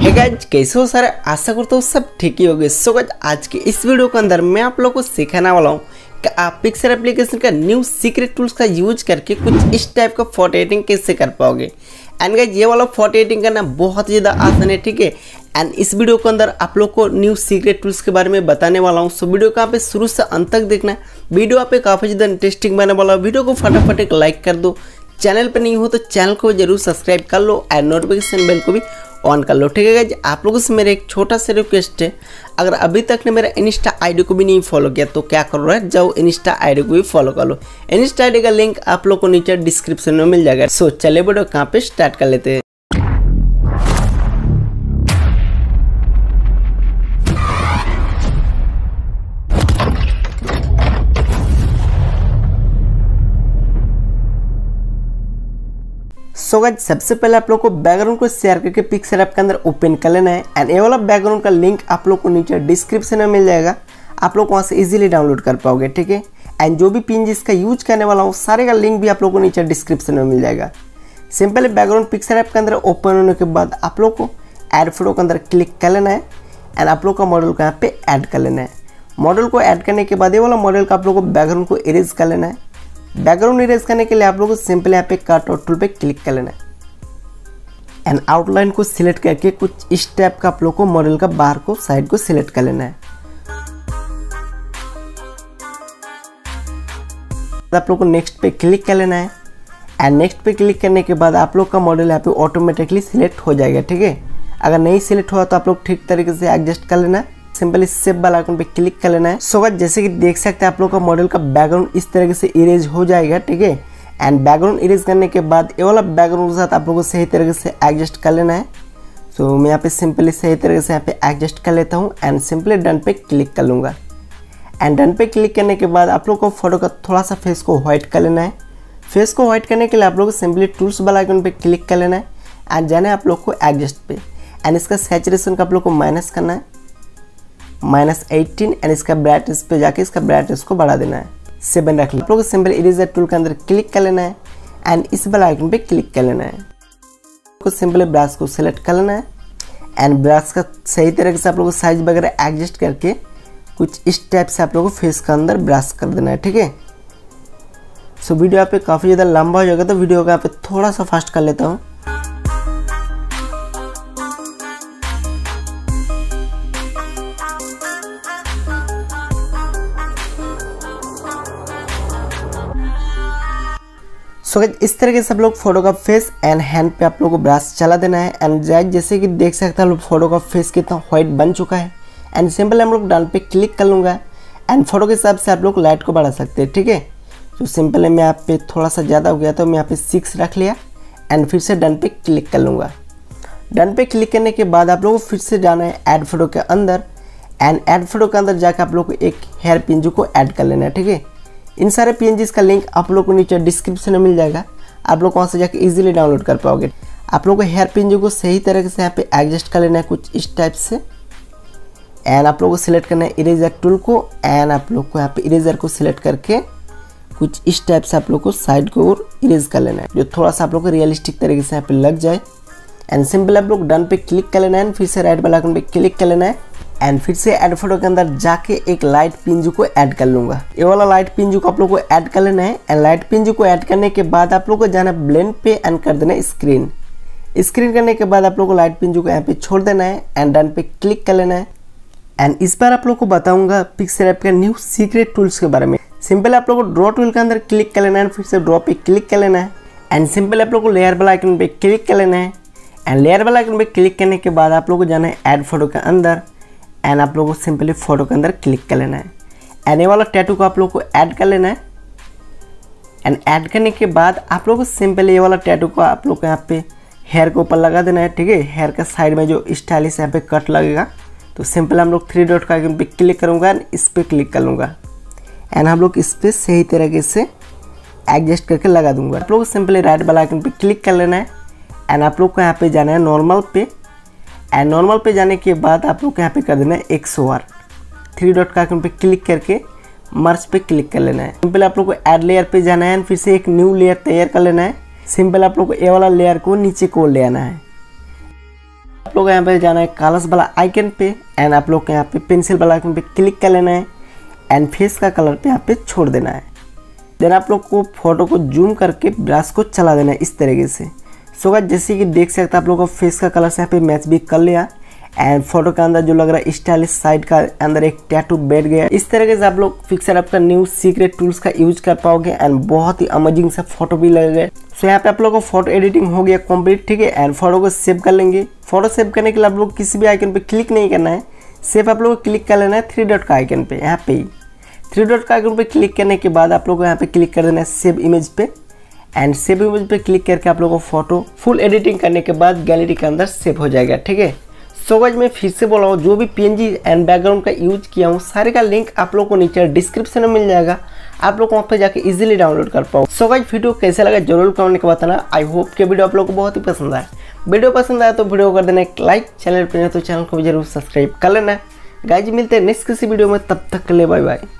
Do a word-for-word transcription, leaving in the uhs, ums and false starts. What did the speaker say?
Hey guys, कैसे हो सारे? आशा करता हूँ सब ठीक ही होंगे। सो गाइज, आज के इस वीडियो के अंदर मैं आप लोगों को सिखाने वाला हूँ कि आप पिक्सर एप्लीकेशन का न्यू सीक्रेट टूल्स का यूज करके कुछ इस टाइप का फोटो एडिटिंग कैसे कर पाओगे। एंड गाइज, ये वाला फोटो एडिटिंग करना बहुत ज़्यादा आसान है, ठीक है। एंड इस वीडियो के अंदर आप लोग को न्यू सीक्रेट टूल्स के बारे में बताने वाला हूँ। सो वीडियो को आप शुरू से अंत तक देखना। वीडियो आप काफ़ी ज़्यादा इंटरेस्टिंग बनने वाला है। वीडियो को फटाफट एक लाइक कर दो। चैनल पर नहीं हो तो चैनल को जरूर सब्सक्राइब कर लो एंड नोटिफिकेशन बेल को भी ऑन कर लो, ठीक है गाइज। आप लोगों से मेरा एक छोटा सा रिक्वेस्ट है, अगर अभी तक ने मेरा इंस्टा आईडी को भी नहीं फॉलो किया तो क्या करो है, जाओ इंस्टा आईडी को भी फॉलो कर लो। इंस्टा आईडी का लिंक आप लोगों को नीचे डिस्क्रिप्शन में मिल जाएगा। सो चले वीडियो कहाँ पे स्टार्ट कर लेते हैं। सो गाइस, सबसे पहले आप लोग को बैकग्राउंड को शेयर करके पिक्सर ऐप के अंदर ओपन कर लेना है। एंड ये वाला बैकग्राउंड का लिंक आप लोग को नीचे डिस्क्रिप्शन में मिल जाएगा। आप लोग वहाँ से इजीली डाउनलोड कर पाओगे, ठीक है। एंड जो भी पीएनजी इसका यूज करने वाला हो सारे का लिंक भी आप लोग को नीचे डिस्क्रिप्शन में मिल जाएगा। सिंपली बैकग्राउंड पिक्सर ऐप के अंदर ओपन होने के बाद आप लोग को ऐड फोटो के अंदर क्लिक कर लेना है। एंड आप लोग का मॉडल को यहाँ पे ऐड कर लेना है। मॉडल को ऐड करने के बाद ये वाला मॉडल का आप लोग को बैकग्राउंड को इरेज कर लेना है। बैकग्राउंड इरेज करने के लिए आप लोगों को सिंपल यहाँ पे कट आउट टूल पे क्लिक कर लेना है। एंड आउटलाइन को सिलेक्ट करके कुछ इस टाइप का आप लोगों को मॉडल का बाहर को साइड को सिलेक्ट कर लेना है। आप लोगों को नेक्स्ट पे क्लिक कर लेना है। एंड नेक्स्ट पे क्लिक करने के बाद आप लोग का मॉडल यहाँ पे ऑटोमेटिकली सिलेक्ट हो जाएगा, ठीक है। अगर नहीं सिलेक्ट हुआ तो आप लोग ठीक तरीके से एडजस्ट कर लेना है। सिंपली शेप वाला आइकन पे क्लिक कर लेना है। सो गाइस, जैसे कि देख सकते हैं आप लोग का मॉडल का बैकग्राउंड इस तरीके से इरेज हो जाएगा, ठीक है। एंड बैकग्राउंड इरेज करने के बाद ये वाला बैकग्राउंड के साथ आप लोगों को सही तरीके से एडजस्ट कर लेना है। सो so, मैं यहाँ पे सिंपली सही तरीके से यहाँ पे एडजस्ट कर लेता हूँ एंड सिंपली डन पे क्लिक कर लूँगा। एंड डन पे क्लिक करने के बाद आप लोग को फोटो का थोड़ा सा फेस को व्हाइट कर लेना है। फेस को व्हाइट करने के लिए आप लोग को सिंपली टूल्स वाला आइकन पे क्लिक कर लेना है। एंड जाना है आप लोग को एडजस्ट पे। एंड इसका सैचुरेशन का आप लोग को माइनस करना है, माइनस एटीन। एंड इसका ब्राइटनेस पे जाके इसका ब्राइटनेस को बढ़ा देना है, सेवन रख लो। आप लोग सिंपल इरेजर टूल के अंदर क्लिक कर लेना है। एंड इस वाला आइकन पे क्लिक कर लेना है। आपको सिंपल ब्रश को सेलेक्ट कर लेना है। एंड ब्रश का सही तरीके से आप लोगों को साइज वगैरह एडजस्ट करके कुछ इस टाइप से आप लोगों को फेस के अंदर ब्रश कर देना है, ठीक है। सो वीडियो यहाँ पे काफ़ी ज़्यादा लंबा हो जाएगा तो वीडियो को यहाँ पे थोड़ा सा फास्ट कर लेता हूँ। सो गाइस, इस तरीके से आप लोग फोटो का फेस एंड हैंड पे आप लोग को ब्रश चला देना है। एंड गाइस, जैसे कि देख सकते हैं आप लोग फोटो का फेस कितना व्हाइट बन चुका है। एंड सिंपल हम लोग डन पे क्लिक कर लूँगा। एंड फोटो के हिसाब से आप लोग लाइट को बढ़ा सकते हैं, ठीक है। तो सिंपल है, मैं यहाँ पे थोड़ा सा ज़्यादा हो गया तो मैं यहाँ पे सिक्स रख लिया। एंड फिर से डन पे क्लिक कर लूँगा। डन पे क्लिक करने के बाद आप लोग को फिर से जाना है ऐड फोटो के अंदर। एंड ऐड फोटो के अंदर जाकर आप लोग को एक हेयर पिंजू को ऐड कर लेना है, ठीक है। इन सारे पीएनजीज का लिंक आप लोग को नीचे डिस्क्रिप्शन में मिल जाएगा। आप लोग वहाँ से जाकर इजीली डाउनलोड कर पाओगे। आप लोग को हेयर पीएनजी को सही तरीके से यहाँ पे एडजस्ट कर लेना है कुछ इस टाइप से। एंड आप लोग को सिलेक्ट करना है इरेजर टूल को। एंड आप लोग को यहाँ पे इरेजर को सिलेक्ट करके कुछ इस टाइप से आप लोग को साइड को और इरेज कर लेना है, जो थोड़ा सा आप लोग को रियलिस्टिक तरीके से यहाँ पे लग जाए। एंड सिंपल आप लोग डन पे क्लिक कर लेना है। एंड फिर से राइट वाला आइकन पे क्लिक कर लेना है। एंड फिर से ऐड फोटो के अंदर जाके एक लाइट पिंजू को ऐड कर लूँगा। ये वाला लाइट पिंजू को आप लोग को ऐड कर लेना है। एंड लाइट पिंजू को ऐड करने के बाद आप लोग को जाना है ब्लेंड पे एंड कर देना है स्क्रीन। स्क्रीन करने के बाद आप लोग को लाइट पिंजू को यहाँ पे छोड़ देना है। एंड डन पे क्लिक कर लेना है। एंड इस बार आप लोग को बताऊँगा पिक्सर ऐप के न्यू सीक्रेट टूल्स के बारे में। सिंपल आप लोग को ड्रॉ टूल के अंदर क्लिक कर लेना है। फिर से ड्रॉ पे क्लिक कर लेना है। एंड सिंपल आप लोग को लेयर वाला आइकन पे क्लिक कर लेना है। एंड लेयर वाला आइकन पे क्लिक करने के बाद आप लोग को जाना है ऐड फोटो के अंदर। एंड आप लोगों को सिंपली फोटो के अंदर क्लिक कर लेना है। एंड ये वाला टैटू को आप लोग को ऐड कर लेना है। एंड ऐड करने के बाद आप लोगों को सिंपली ये वाला टैटू को आप लोग को यहाँ पे हेयर के ऊपर लगा देना है, ठीक है। हेयर का साइड में जो स्टाइलिश यहाँ पे कट लगेगा तो सिंपल हम लोग थ्री डॉट का आइकन पे क्लिक करूँगा। एंड इस पर क्लिक कर लूँगा। एंड हम लोग इस पर सही तरीके से एडजस्ट करके लगा दूँगा। आप लोग सिंपली राइट वाला आइकन पर क्लिक कर लेना है। एंड आप लोग को यहाँ पे जाना है नॉर्मल पे। एंड नॉर्मल पे जाने के बाद आप लोग यहाँ पे कर देना है एक सौ आठ। थ्री डॉट का आइकन पे क्लिक करके मर्ज पे क्लिक कर लेना है। सिंपल आप लोग को ऐड लेयर पे जाना है। एंड फिर से एक न्यू लेयर तैयार कर लेना है। सिंपल आप लोग को ए वाला लेयर को नीचे को ले आना है। आप आप लोग यहाँ पे जाना है कलर्स वाला आइकन पे एंड आप लोग को यहाँ पे पेंसिल वाला आइकन पे क्लिक कर लेना है एंड फेस का कलर पे यहाँ पे छोड़ देना है। देन आप लोग को फोटो को जूम करके ब्रश को चला देना है इस तरीके से। सो गाइस जैसे कि देख सकते हैं आप लोग का फेस का कलर से यहाँ पे मैच भी कर लिया एंड फोटो के अंदर जो लग रहा है स्टाइलिश साइड का अंदर एक टैटू बैठ गया। इस तरीके से आप लोग पिक्सआर्ट आपका न्यू सीक्रेट टूल्स का यूज कर पाओगे एंड बहुत ही अमेजिंग सा फोटो भी लग गए। सो यहाँ पे आप लोगों को फोटो एडिटिंग हो गया कंप्लीट, ठीक है। एंड फोटो को सेव कर लेंगे। फोटो सेव करने के लिए आप लोग किसी भी आइकन पे क्लिक नहीं करना है, सेव आप लोग को क्लिक कर लेना है थ्री डॉट का आइकन पे। यहाँ पे थ्री डॉट का आइकन पे क्लिक करने के बाद आप लोग को यहाँ पे क्लिक कर देना है सेव इमेज पे एंड सेव इमेज पे क्लिक करके आप लोग को फोटो फुल एडिटिंग करने के बाद गैलरी के अंदर सेव हो जाएगा, ठीक है। सो गाइस मैं फिर से बोल रहा हूँ, जो भी पीएनजी एंड बैकग्राउंड का यूज किया हूँ सारे का लिंक आप लोगों को नीचे डिस्क्रिप्शन में मिल जाएगा, आप लोग वहाँ पे जाके इजीली डाउनलोड कर पाओ। सो गाइस वीडियो कैसा लगा जरूर कमेंट के बताना। आई होप कि वीडियो आप लोगों को बहुत ही पसंद आए। वीडियो पसंद आया तो वीडियो कर देना एक लाइक, चैनल पर नहीं तो चैनल को भी जरूर सब्सक्राइब कर लेना। गाइस मिलते हैं नेक्स्ट किसी वीडियो में, तब तक के लिए बाय बाय।